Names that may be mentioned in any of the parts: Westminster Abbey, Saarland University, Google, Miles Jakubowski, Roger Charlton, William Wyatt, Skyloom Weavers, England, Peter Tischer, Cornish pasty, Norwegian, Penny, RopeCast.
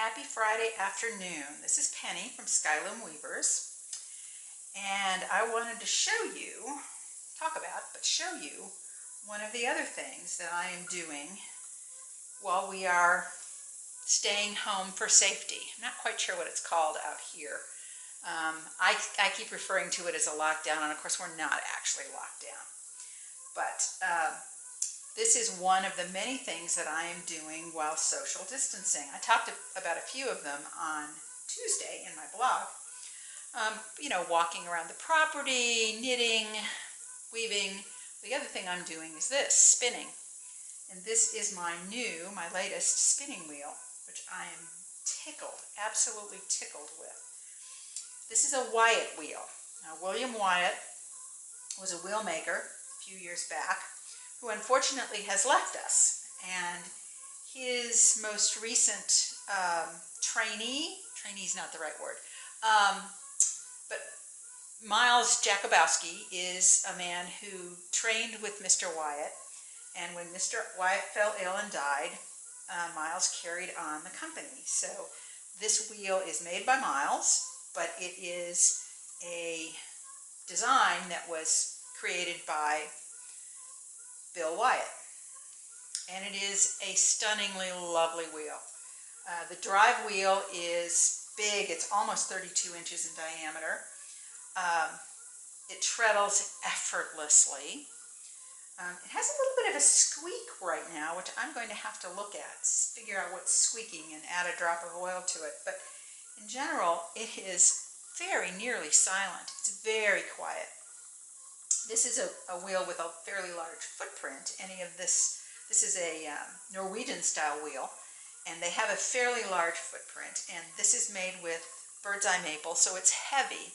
Happy Friday afternoon. This is Penny from Skyloom Weavers, and I wanted to show you one of the other things that I am doing while we are staying home for safety. I'm not quite sure what it's called out here. I keep referring to it as a lockdown, and of course we're not actually locked down. But this is one of the many things that I am doing while social distancing. I talked about a few of them on Tuesday in my blog. You know, walking around the property, knitting, weaving. The other thing I'm doing is this, spinning. And this is my latest spinning wheel, which I am tickled, absolutely tickled with. This is a Wyatt wheel. Now, William Wyatt was a wheel maker a few years back, who unfortunately has left us. And his most recent trainee's not the right word, but Miles Jakubowski is a man who trained with Mr. Wyatt. And when Mr. Wyatt fell ill and died, Miles carried on the company. So this wheel is made by Miles, but it is a design that was created by Bill Wyatt, and it is a stunningly lovely wheel. The drive wheel is big. It's almost 32 inches in diameter. It treadles effortlessly. It has a little bit of a squeak right now, which I'm going to have to look at, figure out what's squeaking, and add a drop of oil to it. But in general, it is very nearly silent. It's very quiet. This is a wheel with a fairly large footprint. This is a Norwegian style wheel, and they have a fairly large footprint, and this is made with bird's eye maple, so it's heavy.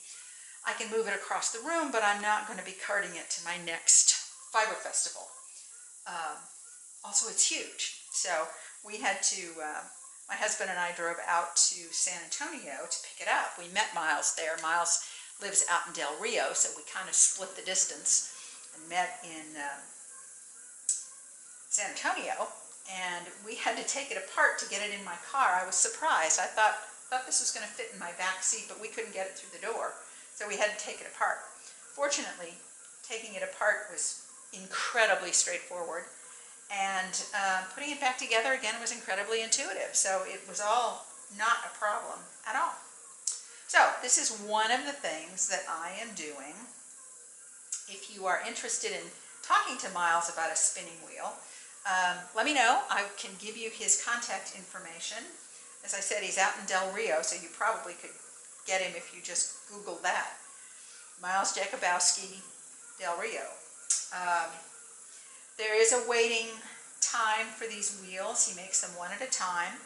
I can move it across the room, but I'm not going to be carting it to my next fiber festival. Also, it's huge. So we had to, my husband and I drove out to San Antonio to pick it up. We met Miles there. Miles lives out in Del Rio, so we kind of split the distance and met in San Antonio, and we had to take it apart to get it in my car. I was surprised. I thought this was going to fit in my back seat, but we couldn't get it through the door, so we had to take it apart. Fortunately, taking it apart was incredibly straightforward, and putting it back together again was incredibly intuitive, so it was all not a problem at all. So this is one of the things that I am doing. If you are interested in talking to Miles about a spinning wheel, let me know. I can give you his contact information. As I said, he's out in Del Rio, so you probably could get him if you just Google that. Miles Jakubowski, Del Rio. There is a waiting time for these wheels. He makes them one at a time.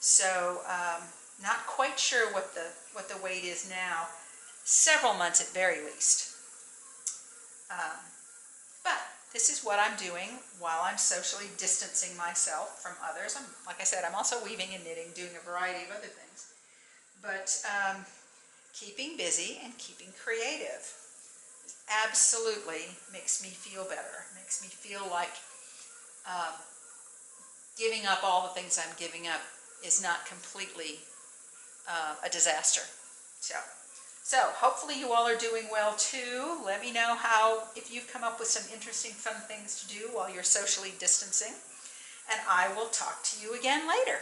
So not quite sure what the wait is now. Several months at very least. But this is what I'm doing while I'm socially distancing myself from others. Like I said, I'm also weaving and knitting, doing a variety of other things. But keeping busy and keeping creative absolutely makes me feel better. Makes me feel like giving up all the things I'm giving up is not completely a disaster. So hopefully you all are doing well too. Let me know if you've come up with some interesting, fun things to do while you're socially distancing, and I will talk to you again later.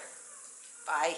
Bye.